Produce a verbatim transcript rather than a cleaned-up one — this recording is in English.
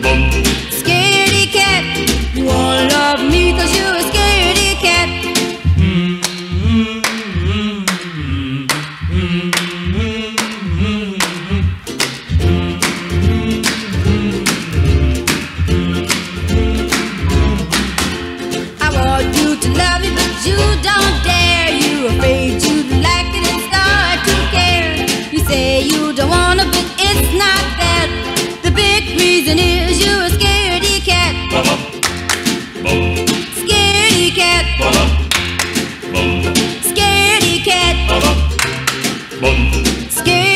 Scairdy cat, you all love me cause you're a scairdy cat. I want you to love me but you don't dare. You're afraid you'd like it and start to care. You say you don't wanna but it's not that. The big reason is Scairdy cat, Scairdy cat, Scairdy cat.